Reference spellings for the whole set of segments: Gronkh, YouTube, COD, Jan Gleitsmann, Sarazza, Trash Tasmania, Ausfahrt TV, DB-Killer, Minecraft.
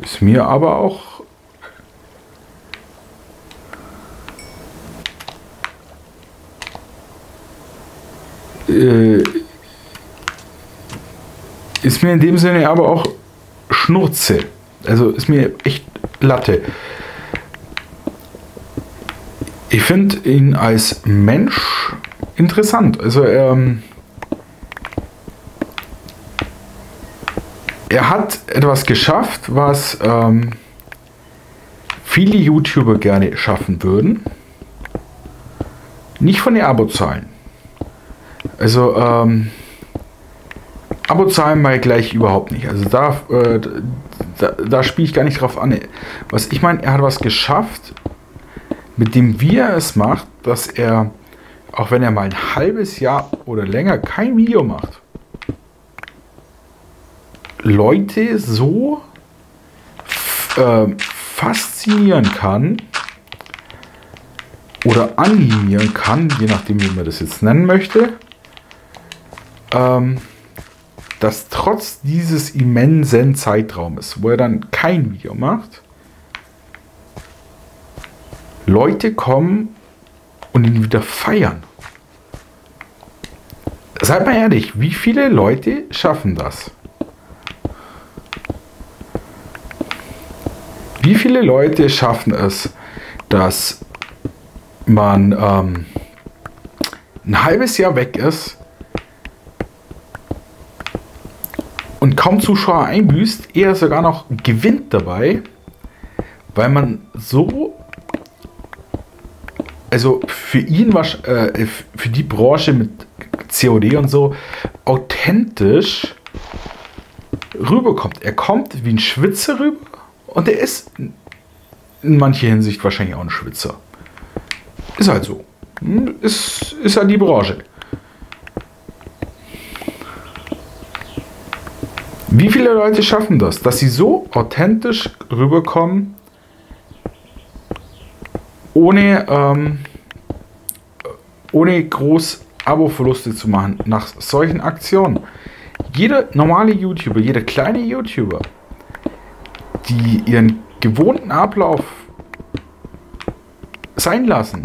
Ist mir aber auch ist mir in dem Sinne aber auch Schnurze. Also ist mir echt Latte. Ich finde ihn als Mensch interessant. Also er hat etwas geschafft, was viele YouTuber gerne schaffen würden. Nicht von den Abozahlen. Also Abozahlen mal gleich überhaupt nicht. Also da spiele ich gar nicht drauf an. Was ich meine, er hat was geschafft, mit dem wie er es macht, dass er, auch wenn er mal ein halbes Jahr oder länger kein Video macht, Leute so faszinieren kann oder animieren kann, je nachdem, wie man das jetzt nennen möchte, dass trotz dieses immensen Zeitraumes, wo er dann kein Video macht, Leute kommen und ihn wieder feiern. Seid mal ehrlich, wie viele Leute schaffen das? Wie viele Leute schaffen es, dass man ein halbes Jahr weg ist und kaum Zuschauer einbüßt, eher sogar noch gewinnt dabei, weil man so, also für ihn, für die Branche mit COD und so, authentisch rüberkommt. Er kommt wie ein Schwitzer rüber. Und er ist in mancher Hinsicht wahrscheinlich auch ein Schwitzer. Ist halt so. Ist halt die Branche. Wie viele Leute schaffen das, dass sie so authentisch rüberkommen, ohne groß Abo-Verluste zu machen nach solchen Aktionen? Jeder normale YouTuber, jeder kleine YouTuber, die ihren gewohnten Ablauf sein lassen,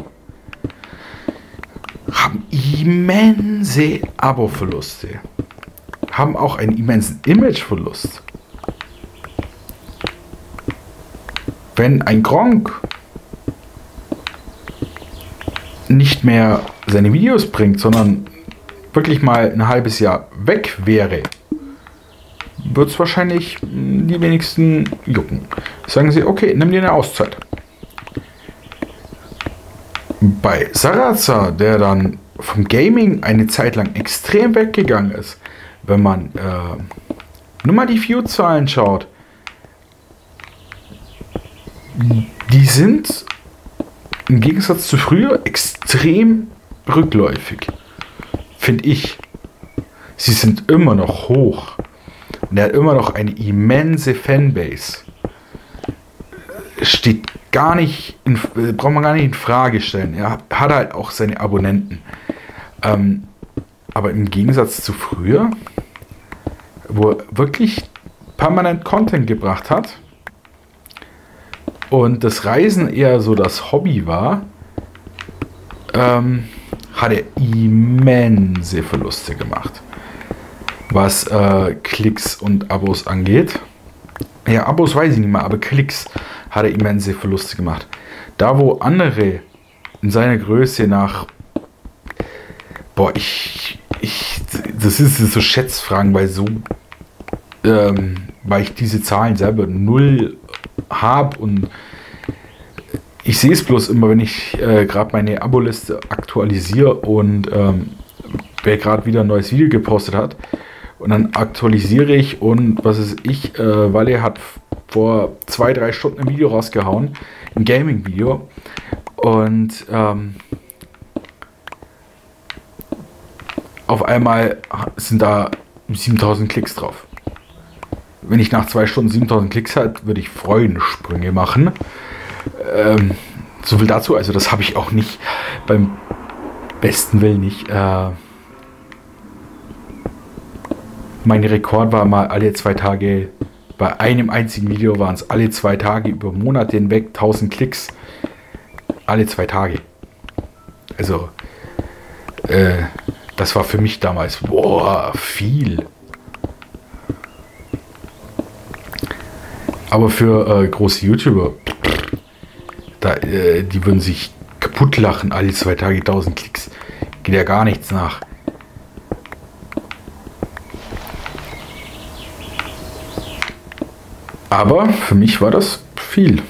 haben immense Abo-Verluste, haben auch einen immensen Imageverlust. Wenn ein Gronkh nicht mehr seine Videos bringt, sondern wirklich mal ein halbes Jahr weg wäre, wird es wahrscheinlich die wenigsten jucken. Sagen sie, okay, nimm dir eine Auszeit. Bei Sarazza, der dann vom Gaming eine Zeit lang extrem weggegangen ist, wenn man nur mal die View-Zahlen schaut, die sind im Gegensatz zu früher extrem rückläufig, finde ich. Sie sind immer noch hoch. Und er hat immer noch eine immense Fanbase. Steht gar nicht, braucht man gar nicht in Frage stellen. Er hat halt auch seine Abonnenten. Aber im Gegensatz zu früher, wo er wirklich permanent Content gebracht hat und das Reisen eher so das Hobby war, hat er immense Verluste gemacht, was Klicks und Abos angeht. Ja, Abos weiß ich nicht mehr, aber Klicks hat er immense Verluste gemacht. Da wo andere in seiner Größe nach, boah, das ist so Schätzfragen, weil so, weil ich diese Zahlen selber null habe und ich sehe es bloß immer, wenn ich gerade meine Aboliste aktualisiere und wer gerade wieder ein neues Video gepostet hat. Und dann aktualisiere ich und was ist ich, Walle hat vor 2-3 Stunden ein Video rausgehauen, ein Gaming-Video. Und auf einmal sind da 7000 Klicks drauf. Wenn ich nach 2 Stunden 7000 Klicks hätte, würde ich Freudensprünge machen. so viel dazu. Also das habe ich auch nicht, beim besten Willen nicht. Mein Rekord war mal alle 2 Tage, bei einem einzigen Video waren es alle 2 Tage über Monate hinweg 1000 Klicks. Alle 2 Tage. Also, das war für mich damals, boah, viel. Aber für große YouTuber, die würden sich kaputt lachen, alle 2 Tage 1000 Klicks. Geht ja gar nichts nach. Aber für mich war das viel.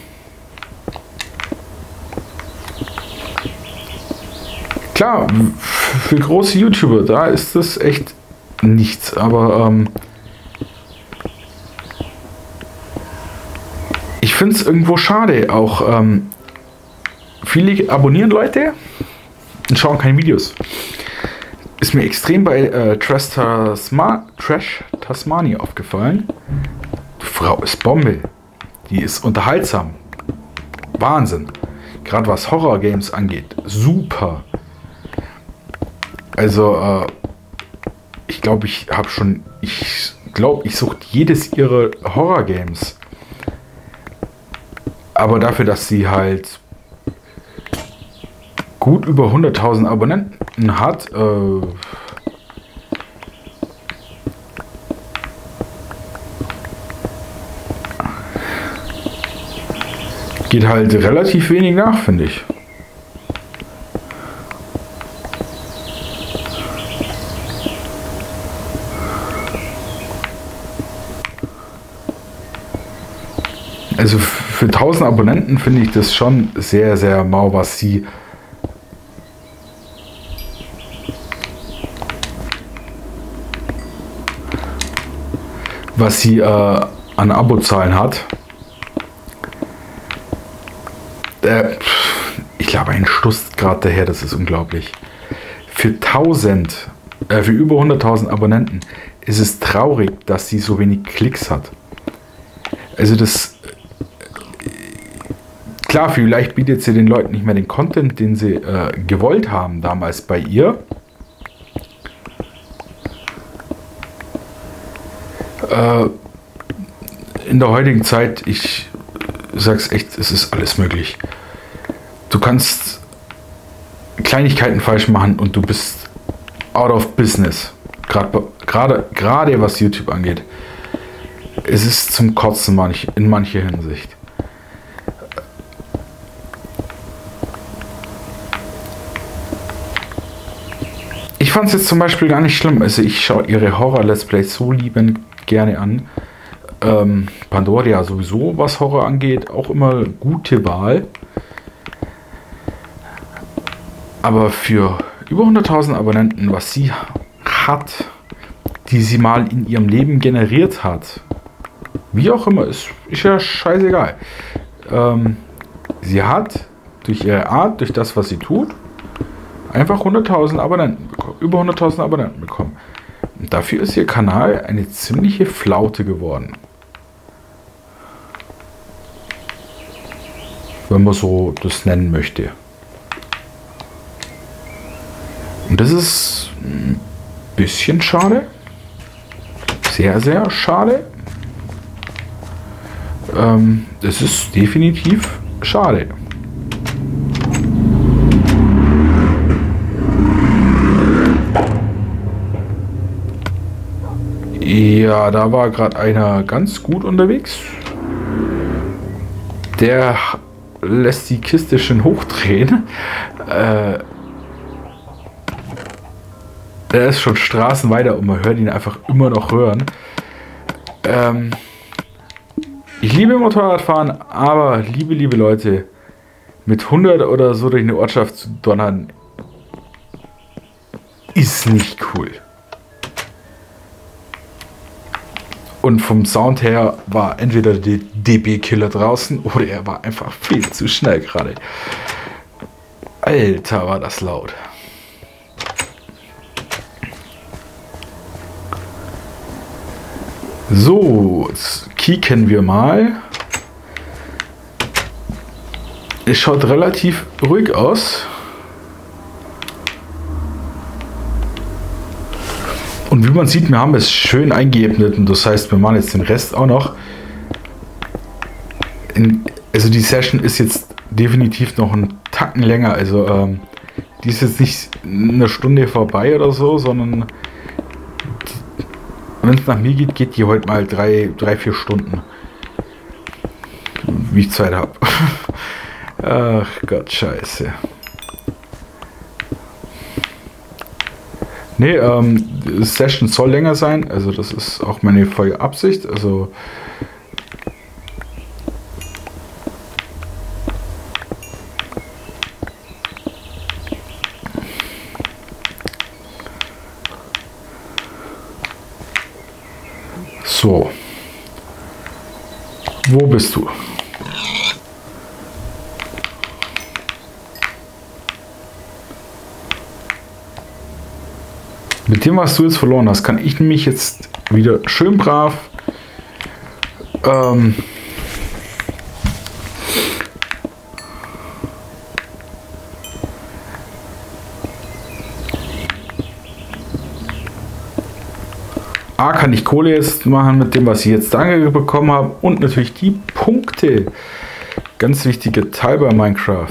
Klar, für große YouTuber, da ist das echt nichts. Aber ich finde es irgendwo schade. Auch viele abonnieren Leute und schauen keine Videos. Ist mir extrem bei Trash Tasmania aufgefallen. Frau ist Bombe. Die ist unterhaltsam. Wahnsinn. Gerade was Horror-Games angeht. Super. Also, ich glaube, ich suche jedes ihrer Horror-Games. Aber dafür, dass sie halt gut über 100.000 Abonnenten hat, geht halt relativ wenig nach, finde ich. Also für 1000 Abonnenten finde ich das schon sehr, sehr mau, was sie an Abozahlen hat. Ich glaube, ein Stuss grad daher, das ist unglaublich. Für über 100.000 Abonnenten ist es traurig, dass sie so wenig Klicks hat. Also das, klar, vielleicht bietet sie den Leuten nicht mehr den Content, den sie gewollt haben damals bei ihr. In der heutigen Zeit, ich sag's echt, es ist alles möglich. Du kannst Kleinigkeiten falsch machen und du bist out of business. Gerade was YouTube angeht. Es ist zum Kotzen in mancher Hinsicht. Ich fand es jetzt zum Beispiel gar nicht schlimm. Also ich schaue ihre Horror-Let's Plays so liebend gerne an. Pandora sowieso, was Horror angeht, auch immer gute Wahl. Aber für über 100.000 Abonnenten, was sie hat, die sie mal in ihrem Leben generiert hat, wie auch immer, ist ja scheißegal. Sie hat durch ihre Art, durch das, was sie tut, einfach 100.000 Abonnenten bekommen, über 100.000 Abonnenten bekommen. Und dafür ist ihr Kanal eine ziemliche Flaute geworden. Wenn man so das nennen möchte. Und das ist ein bisschen schade. Sehr, sehr schade. Das ist definitiv schade. Ja, da war gerade einer ganz gut unterwegs. Der lässt die Kiste schon hochdrehen. Der ist schon Straßen weiter und man hört ihn einfach immer noch hören. Ich liebe Motorradfahren, aber liebe Leute, mit 100 oder so durch eine Ortschaft zu donnern, ist nicht cool. Und vom Sound her war entweder der DB-Killer draußen oder er war einfach viel zu schnell gerade. Alter, war das laut. So, jetzt kicken wir mal. Es schaut relativ ruhig aus. Und wie man sieht, wir haben es schön eingeebnet und das heißt, wir machen jetzt den Rest auch noch. Also die Session ist jetzt definitiv noch einen Tacken länger. Also die ist jetzt nicht eine Stunde vorbei oder so, sondern wenn es nach mir geht, geht die heute mal 3-4 Stunden. Wie ich Zeit habe. Ach Gott, scheiße. Nee, Session soll länger sein, also das ist auch meine volle Absicht, also so. Wo bist du? Mit dem, was du jetzt verloren hast, kann ich nämlich jetzt wieder schön brav A, kann ich Kohle jetzt machen mit dem, was ich jetzt angezeigt bekommen habe und natürlich die Punkte. Ganz wichtiger Teil bei Minecraft.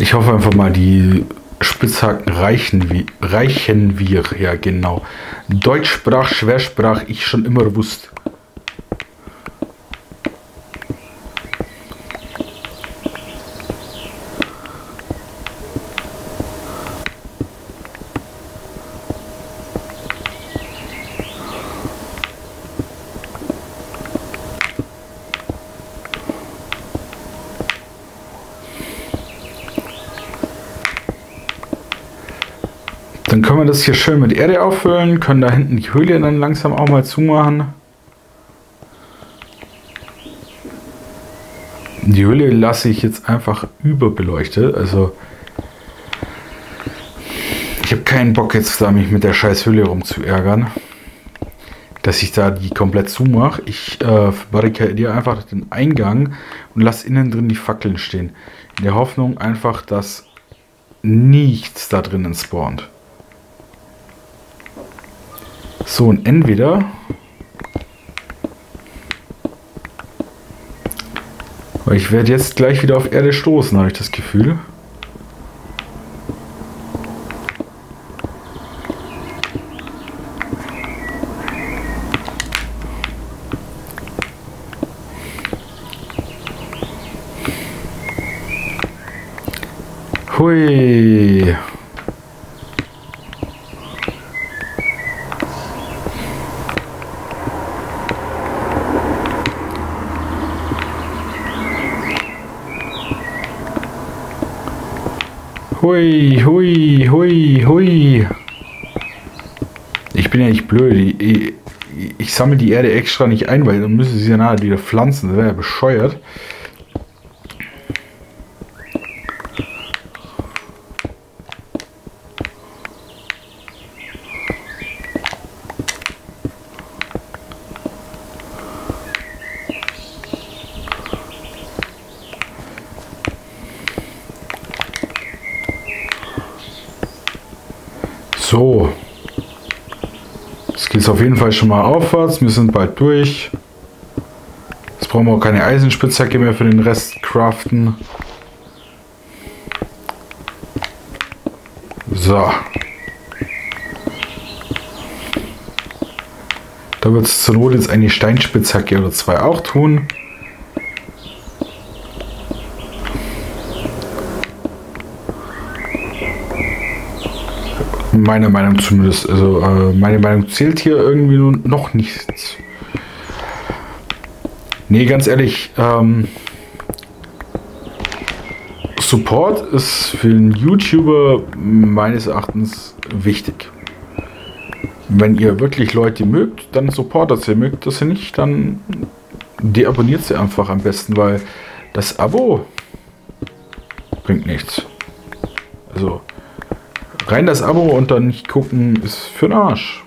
Ich hoffe einfach mal, die Spitzhacken reichen wir. Ja, genau. Deutschsprach, Schwersprach, ich schon immer wusste. Dann können wir das hier schön mit Erde auffüllen, können da hinten die Höhle dann langsam auch mal zumachen. Die Höhle lasse ich jetzt einfach überbeleuchtet, also ich habe keinen Bock jetzt da mich mit der scheiß Höhle rumzuärgern, dass ich da die komplett zumache. Ich barrikadiere einfach den Eingang und lasse innen drin die Fackeln stehen, in der Hoffnung einfach, dass nichts da drinnen spawnt. So, und entweder weil ich werde jetzt gleich wieder auf Erde stoßen, habe ich das Gefühl. Hui. Hui, hui, hui, hui. Ich bin ja nicht blöd. Ich sammle die Erde extra nicht ein, weil dann müssen sie ja nachher wieder pflanzen. Das wäre ja bescheuert. So, jetzt geht es auf jeden Fall schon mal aufwärts, wir sind bald durch. Jetzt brauchen wir auch keine Eisenspitzhacke mehr für den Rest craften. So. Da wird es zur Not jetzt eine Steinspitzhacke oder zwei auch tun. Meiner Meinung zumindest, also meine Meinung zählt hier irgendwie noch nichts. Nee, ganz ehrlich, Support ist für einen YouTuber meines Erachtens wichtig. Wenn ihr wirklich Leute mögt, dann supportet sie, mögt das ihr nicht, dann deabonniert sie einfach am besten, weil das Abo bringt nichts. Also Rein das Abo und dann nicht gucken ist für den Arsch.